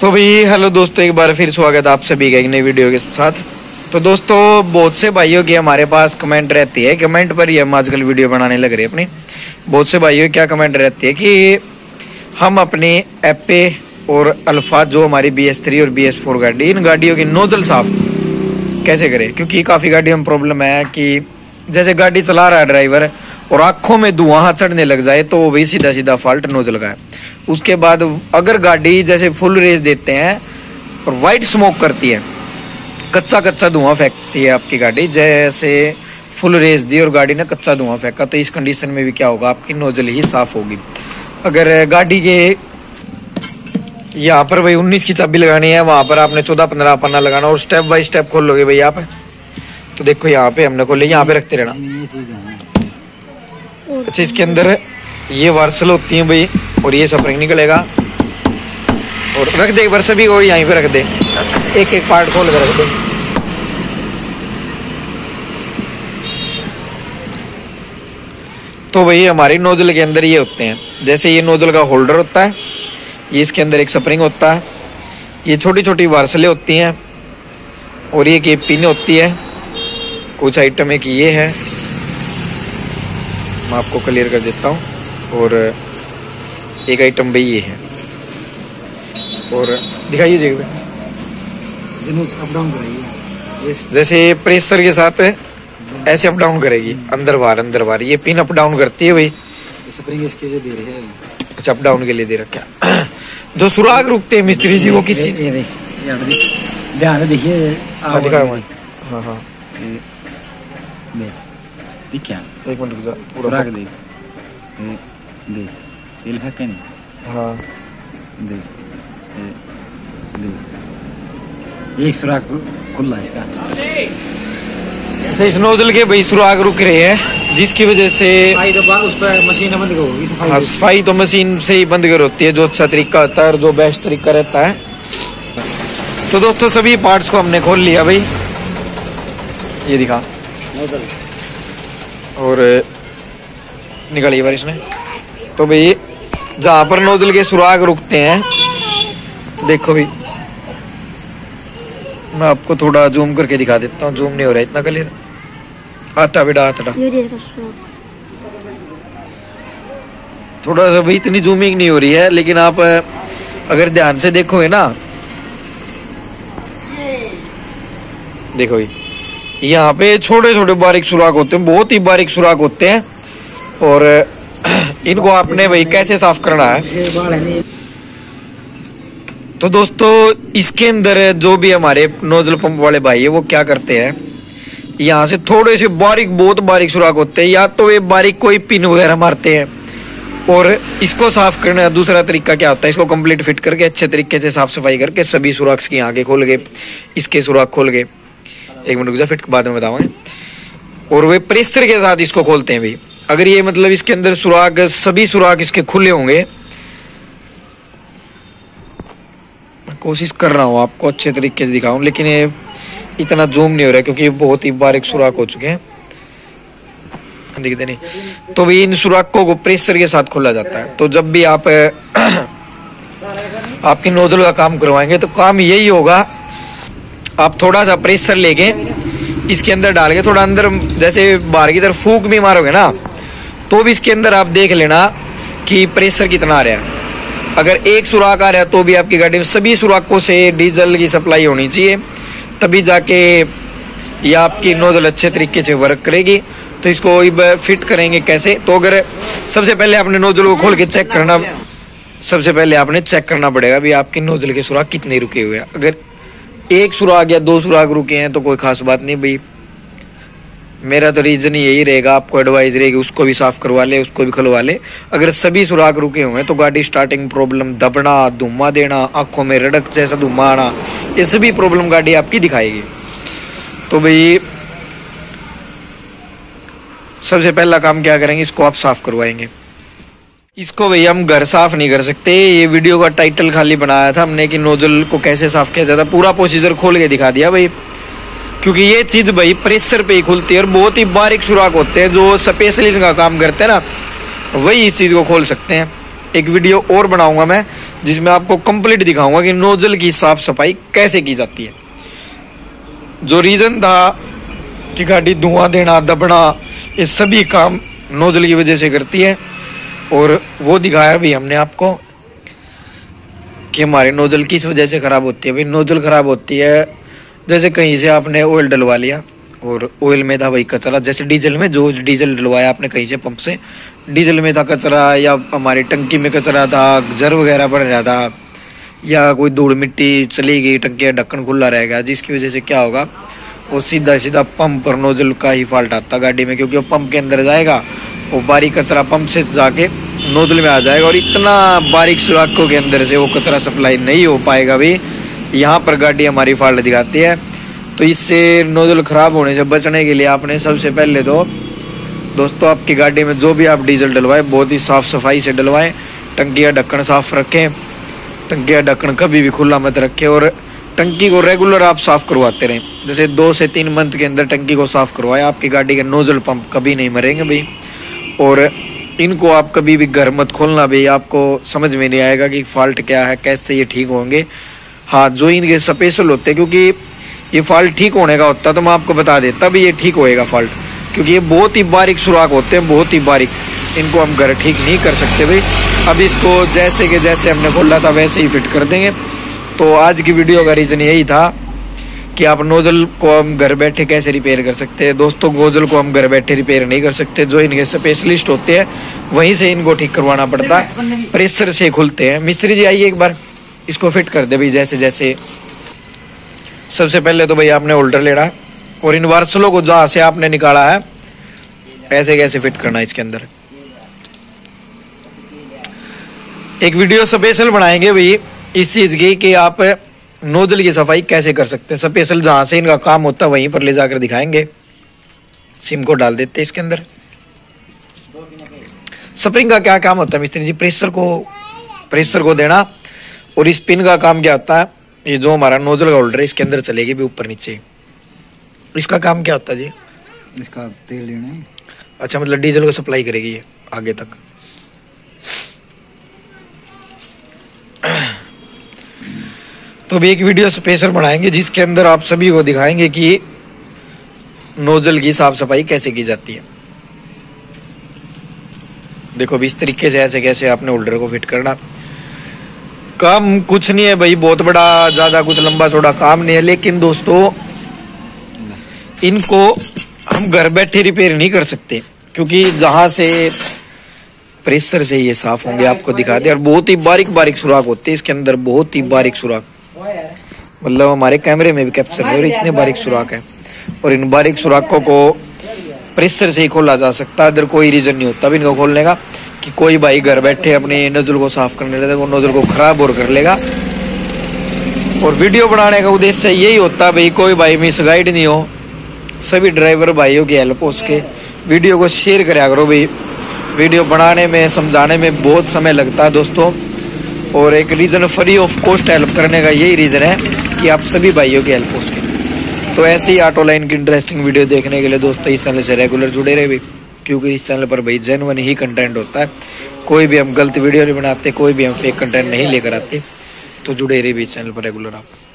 तो भाई हेलो दोस्तों, एक बार फिर स्वागत आप सभी का एक नई वीडियो के साथ। तो दोस्तों, बहुत से भाइयों की हमारे पास कमेंट रहती है, कमेंट पर ही हम आजकल वीडियो बनाने लग रहे हैं अपनी। बहुत से भाइयों की क्या कमेंट रहती है कि हम अपने एपे और अल्फा, जो हमारी BS3 और BS4 गाड़ी, इन गाड़ियों की नोजल साफ कैसे करें, क्योंकि काफ़ी गाड़ियों में प्रॉब्लम है कि जैसे गाड़ी चला रहा है ड्राइवर और आँखों में धुआं चढ़ने लग जाए तो वही सीधा सीधा फॉल्ट नोजल का है। उसके बाद अगर गाड़ी जैसे फुल रेस देते हैं और वाइट स्मोक करती है, कच्चा कच्चा धुआं फेंकती है आपकी गाड़ी, जैसे फुल रेस दी और गाड़ी ने कच्चा धुआं फेंका, तो इस कंडीशन में भी क्या होगा, आपकी नोजल ही साफ होगी। अगर गाड़ी के यहाँ पर भाई 19 की चाबी लगानी है, वहाँ पर आपने 14-15 पन्ना लगाना और स्टेप बाई स्टेप खोल लोगे भाई आप। तो देखो यहाँ पे हमने खोले, यहाँ पे रखते रहना। अच्छा, इसके अंदर ये वार्सल होती है भाई और ये सब रंग निकलेगा और रख दे एक बार सभी को यहीं पे रख दे, एक एक पार्ट खोल कर रख दे। तो भाई हमारी नोजल के अंदर ये होते हैं, जैसे ये नोजल का होल्डर होता है, ये इसके अंदर एक स्प्रिंग होता है, ये छोटी छोटी वार्सलें होती हैं और ये एक पिन होती है। कुछ आइटम एक ये है, मैं आपको क्लियर कर देता हूँ, और एक आइटम भाई ये है। और दिखाइए जी अप डाउन कराइए, जैसे प्रेशर के साथ ऐसे अप डाउन करेगी, अंदर बाहर अंदर बाहर, ये पिन अप डाउन करती है भाई। स्प्रिंग इसके जो दे रहे हैं, अच्छा अप डाउन के लिए दे रखा। जो सुराग रुकते हैं मिस्त्री जी, वो किस चीज ध्यान देखिए। हाँ हाँ, एक मिनट इल्हा के नहीं। हाँ देख ये सुराग खुला इसका। अच्छा, इस नोजल के भाई सुराग रुक रहे हैं, जिसकी वजह से उस पर मशीन बंद करोगी सफाई। हाँ, सफाई तो मशीन से ही बंद कर होती है, जो अच्छा तरीका होता है और जो बेस्ट तरीका रहता है। तो दोस्तों, सभी पार्ट्स को हमने खोल लिया भाई, ये दिखा और निकाली बारिश ने। तो भाई जहाँ पर नोजल के सुराग रुकते हैं, देखो भाई मैं आपको थोड़ा जूम करके दिखा देता हूँ, जूम नहीं हो रहा इतना क्लियर। आता बेटा आता, थोड़ा सा भाई इतनी जूमिंग नहीं हो रही है, लेकिन आप अगर ध्यान से देखोगे ना, देखो भाई यहाँ पे छोटे छोटे बारीक सुराग होते हैं, बहुत ही बारीक सुराग होते हैं, और इनको आपने भाई कैसे साफ करना है। तो दोस्तों, इसके अंदर जो भी हमारे नोजल पंप वाले भाई है, वो क्या करते हैं, यहाँ से थोड़े से बारीक, बहुत बारीक सुराख होते हैं, या तो ये बारीक कोई पिन वगैरह मारते हैं। और इसको साफ करने का दूसरा तरीका क्या होता है, इसको कंप्लीट फिट करके अच्छे तरीके से साफ सफाई करके सभी सुराख की आगे खोल गए, इसके सुराख खोल गए। एक मिनट रुक जा, फिट बाद में बताऊंगे। और वे प्रेशर के साथ इसको खोलते हैं भाई। अगर ये मतलब इसके अंदर सुराग, सभी सुराग इसके खुले होंगे। मैं कोशिश कर रहा हूँ आपको अच्छे तरीके से दिखाऊं, लेकिन ये इतना जूम नहीं हो रहा है क्योंकि ये बहुत ही बारीक सुराग हो चुके हैं, दिखते नहीं। तो भी इन सुराखों को प्रेशर के साथ खोला जाता है। तो जब भी आप आपकी नोजल का काम करवाएंगे तो काम यही होगा, आप थोड़ा सा प्रेशर लेके इसके अंदर डाल के थोड़ा अंदर, जैसे बाहर की तरफ फूंक भी मारोगे ना, तो भी इसके अंदर आप देख लेना कि प्रेशर कितना आ रहा है। अगर एक सुराख आ रहा है तो भी आपकी गाड़ी में सभी सुराखों से डीजल की सप्लाई होनी चाहिए, तभी जाके यह आपकी नोजल अच्छे तरीके से वर्क करेगी। तो इसको फिट करेंगे कैसे, तो अगर सबसे पहले आपने नोजल को खोल के चेक करना, सबसे पहले आपने चेक करना पड़ेगा भी आपकी नोजल के सुराख कितने रुके हुए हैं। अगर एक सुराग या दो सुराग रुके हैं तो कोई खास बात नहीं भाई, मेरा तो रीजन यही रहेगा, आपको एडवाइस रहेगी उसको भी साफ करवा ले, उसको भी खुलवा ले। अगर सभी सुराग रुके हुए हैं तो गाड़ी स्टार्टिंग प्रॉब्लम, दबना, धुआं देना, आंखों में रड़क जैसा धुआं आना, ये सभी प्रॉब्लम गाड़ी आपकी दिखाएगी। तो भाई सबसे पहला काम क्या करेंगे, इसको आप साफ करवाएंगे। इसको भैया हम घर साफ नहीं कर सकते, ये वीडियो का टाइटल खाली बनाया था हमने कि नोजल को कैसे साफ किया जाता, पूरा प्रोसीजर खोल के दिखा दिया भाई, क्योंकि ये चीज भाई प्रेशर पे ही खुलती है और बहुत ही बारीक सुराख होते हैं, जो स्पेशलिस्ट का काम करते हैं ना, वही इस चीज को खोल सकते हैं। एक वीडियो और बनाऊंगा मैं जिसमें आपको कंप्लीट दिखाऊंगा कि नोजल की साफ सफाई कैसे की जाती है। जो रीजन था कि गाड़ी धुआं देना, दबना, ये सभी काम नोजल की वजह से करती है और वो दिखाया भी हमने आपको कि हमारे नोजल किस वजह से खराब होती है। भाई नोजल खराब होती है जैसे कहीं से आपने ऑयल डलवा लिया और ऑयल में था भाई कचरा, जैसे डीजल में जो डीजल डलवाया आपने कहीं से पंप से, डीजल में था कचरा या हमारी टंकी में कचरा था, जर वगैरह बढ़ रहा था या कोई धूल मिट्टी चली गई, टंकी का ढक्कन खुला रह गया, जिसकी वजह से क्या होगा वो सीधा सीधा पंप और नोजल का ही फॉल्ट आता गाड़ी में, क्योंकि वो पंप के अंदर जाएगा और बारीक कचरा पंप से जाके नोजल में आ जाएगा और इतना बारीक सुराखों के अंदर से वो कचरा सप्लाई नहीं हो पाएगा। भी यहाँ पर गाड़ी हमारी फॉल्ट दिखाती है। तो इससे नोजल ख़राब होने से बचने के लिए आपने सबसे पहले तो दोस्तों आपकी गाड़ी में जो भी आप डीजल डलवाएं बहुत ही साफ़ सफाई से डलवाएं, टंकी का ढक्कन साफ रखें, टंकी का ढक्कन कभी भी खुला मत रखें और टंकी को रेगुलर आप साफ़ करवाते रहें। जैसे 2 से 3 मंथ के अंदर टंकी को साफ़ करवाएं, आपकी गाड़ी के नोजल पंप कभी नहीं मरेंगे भाई। और इनको आप कभी भी घर मत खोलना भाई, आपको समझ में नहीं आएगा कि फॉल्ट क्या है, कैसे ये ठीक होंगे। हाँ, जो इनके स्पेशल होते हैं क्योंकि ये फॉल्ट ठीक होने का होता तो मैं आपको बता देता भी ये ठीक होएगा फॉल्ट, क्योंकि ये बहुत ही बारीक सुराख होते हैं, बहुत ही बारीक, इनको हम घर ठीक नहीं कर सकते भाई। अब इसको जैसे के जैसे हमने खोला था वैसे ही फिट कर देंगे। तो आज की वीडियो का रीज़न यही था कि आप नोजल को हम घर बैठे कैसे रिपेयर कर सकते हैं। दोस्तों नोजल को हम घर बैठे रिपेयर नहीं कर सकते, जो इनके स्पेशलिस्ट होते हैं वहीं से इनको ठीक करवाना पड़ता है, प्रेशर से खुलते हैं। मिस्त्री जी आइए एक बार इसको फिट कर दे भाई जैसे जैसे। सबसे पहले तो भाई आपने होल्डर लेना और इन वार्सलों को जहाँ से आपने निकाला है ऐसे कैसे फिट करना है इसके अंदर, एक वीडियो स्पेशल बनाएंगे भाई इस चीज़ की कि आप नोजल की सफाई कैसे कर सकते हैं। स्पेशल जहाँ से इनका काम होता है वहीं पर ले जाकर दिखाएंगे। सिम को डाल देते हैं इसके अंदर। स्प्रिंग का क्या काम होता है मिस्त्री जी? प्रेशर को देना। और इस पिन का काम क्या होता है? ये जो हमारा नोजल का होल्डर है इसके अंदर चलेगी भी ऊपर नीचे। इसका काम क्या होता है जी? इसका तेल लेना है। अच्छा, मतलब डीजल को सप्लाई करेगी ये आगे तक। तो भी एक वीडियो स्पेशल बनाएंगे जिसके अंदर आप सभी को दिखाएंगे कि नोजल की साफ सफाई कैसे की जाती है। देखो भी इस तरीके से ऐसे कैसे आपने होल्डर को फिट करना। काम कुछ नहीं है भाई, बहुत बड़ा ज़्यादा कुछ लंबा चौड़ा काम नहीं है, लेकिन दोस्तों इनको हम घर बैठे रिपेयर नहीं कर सकते क्योंकि जहाँ से प्रेशर से ये साफ होंगे आपको दिखा दे। और बहुत ही बारीक बारीक सुराख होते हैं इसके अंदर, बहुत ही बारीक सुराख, मतलब हमारे कैमरे में भी कैप्चर नहीं हो रहे, इतने बारीक सुराख है। और इन बारीक सुराखों को प्रेशर से ही खोला जा सकता है, अदर कोई रीज़न नहीं होता भी इनको खोलने का। कि कोई भाई घर बैठे अपने नोजल को साफ करने लगेगा, वो नोजल को खराब और कर लेगा। और वीडियो बनाने का उद्देश्य यही होता भाई, कोई भाई मिस गाइड नहीं हो, सभी ड्राइवर भाइयों की हेल्प हो सके। वीडियो को शेयर करा करो भाई, वीडियो बनाने में समझाने में बहुत समय लगता है दोस्तों। और एक reason free of cost help करने का यही रीज़न है कि आप सभी भाइयों की हेल्प हो सके। तो ऐसे ही ऑटो लाइन की इंटरेस्टिंग वीडियो देखने के लिए दोस्तों इस चैनल से रेगुलर जुड़े रहे भाई, क्योंकि इस चैनल पर भाई जेन्युइन ही कंटेंट होता है, कोई भी हम गलत वीडियो नहीं बनाते, कोई भी हम फेक कंटेंट नहीं लेकर आते। तो जुड़े रहिए इस चैनल पर रेगुलर आप।